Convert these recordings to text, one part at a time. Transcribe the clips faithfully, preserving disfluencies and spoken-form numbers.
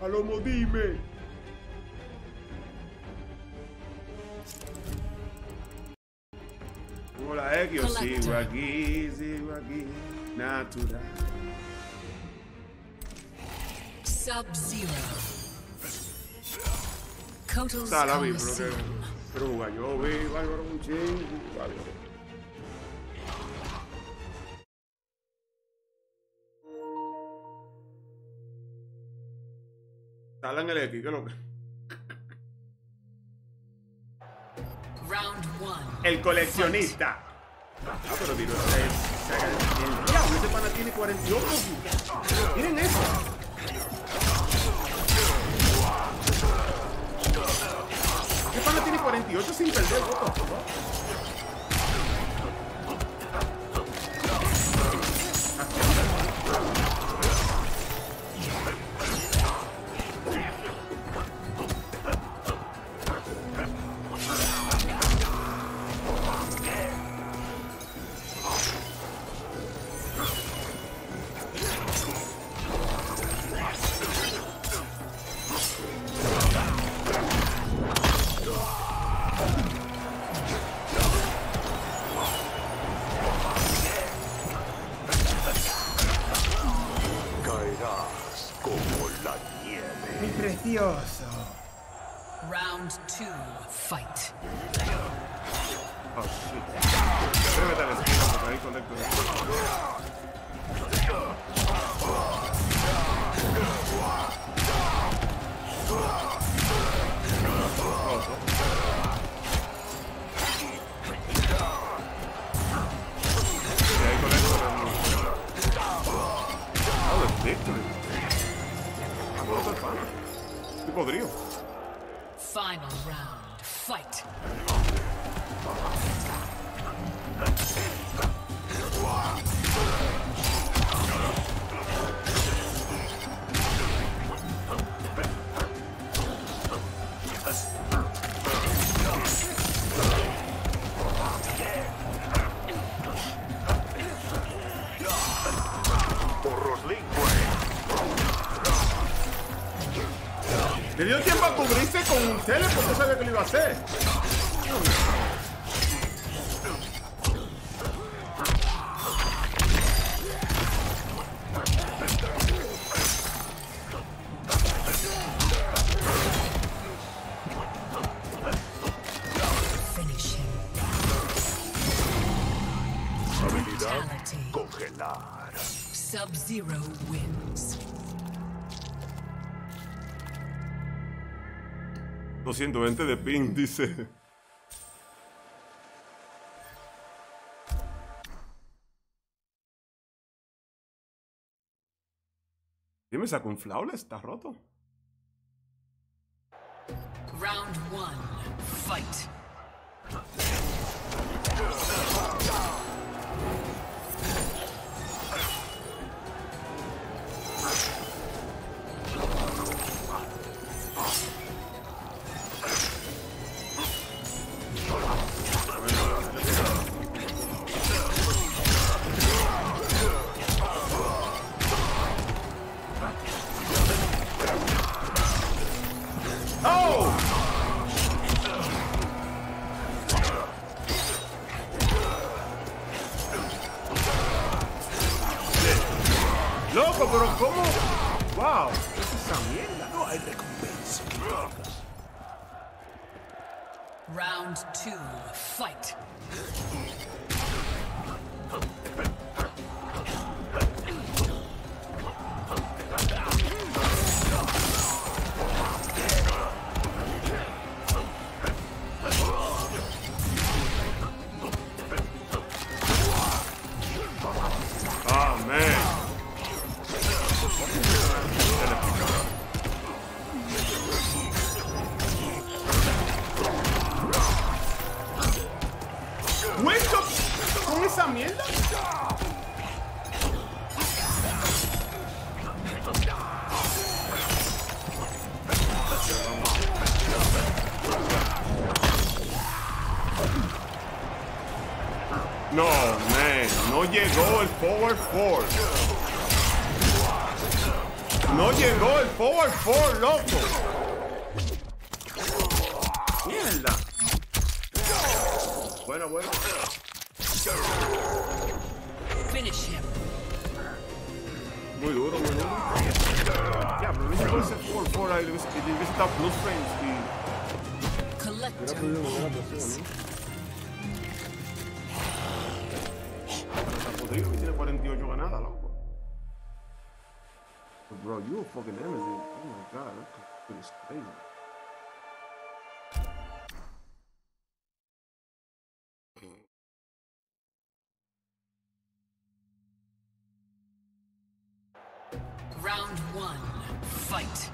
Palomo, dime. Como la X, yo sigo aquí, sigo aquí. Natural. Sub-Zero. Salami, pero que... Pero jugar yo, vi, bárbaro, un chingo, bárbaro. Dale en el X, que lo que... El coleccionista. Ah, pero tiro. El diablo, este pana tiene cuarenta y ocho. Miren eso. Este pana tiene cuarenta y ocho sin perder, loco. Precioso. Round two, fight. Oh shit. Voy a meter el espino para ahí con el Kollector. Podrío. Final round, fight. Le dio tiempo a cubrirse con un tele porque sabía que lo iba a hacer. Habilidad congelar. Sub-Zero wins. doscientos veinte de ping, dice. Dime, ¿sacó un flaule? Está roto. Round one, fight. Loco, pero ¿cómo? ¡Wow! ¿Qué es esa mierda? No hay recompensa. Round two, fight. ¿Esa mierda? No, man, no llegó el Power Force. No llegó el Power Four, loco. Mierda. Bueno, bueno. Muy duro, muy duro. Ya, pero hubiese puesto el Power Four ahí, hubiese estado plus frames y... Collector. Rodrigo tiene cuarenta y ocho ganadas, loco. But bro, you a fucking amateur. Oh my god, that is crazy. Round one, fight.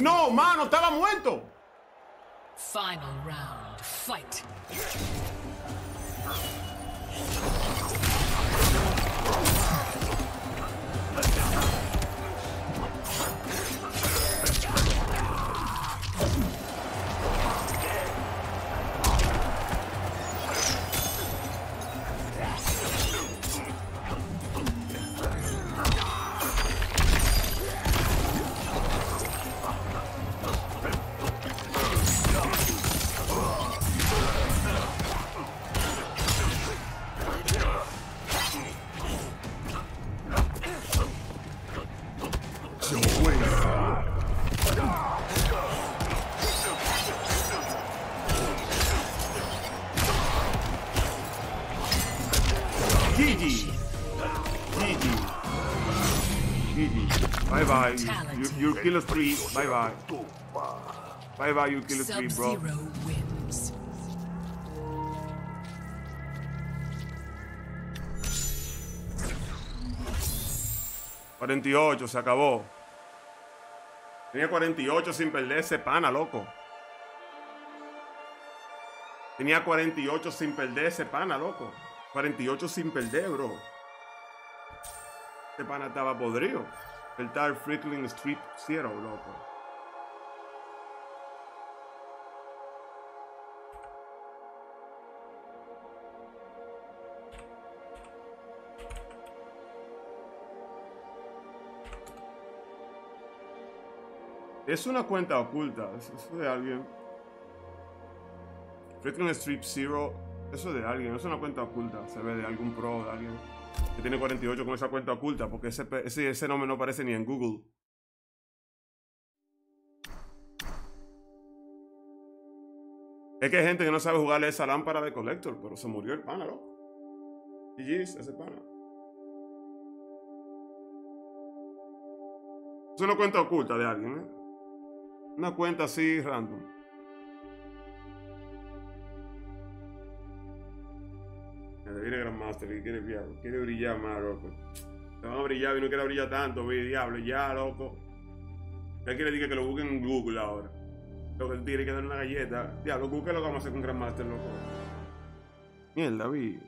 No, mano, estaba muerto. Final round, fight. Bye bye, you, you, you kill us three. Bye bye. Bye bye, you kill us three, bro. Sub-Zero wins. cuarenta y ocho, se acabó. Tenía cuarenta y ocho sin perder ese pana, loco. Tenía cuarenta y ocho sin perder ese pana, loco. cuarenta y ocho sin perder, bro. Este pana estaba podrido. El tal Frickling Street Zero, loco. Es una cuenta oculta, eso de alguien. Frickling Street Zero, eso de alguien, es una cuenta oculta, se ve de algún pro, de alguien que tiene cuarenta y ocho con esa cuenta oculta, porque ese, ese, ese nombre no aparece ni en Google. Es que hay gente que no sabe jugarle esa lámpara de Kollector, pero se murió el pana, loco. G G's, ese pana. Es una cuenta oculta de alguien, ¿eh? Una cuenta así random. Viene Grandmaster que quiere, quiere brillar más, loco. Te van a brillar y no quiere brillar tanto, vi, diablo, ya, loco. Ya quiere decir que lo busquen en Google ahora. Lo que tiene que dar una galleta. Diablo, Google lo que vamos a hacer con Grandmaster, loco. Mierda, vi.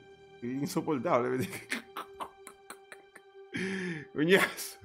Insoportable. Coñazo.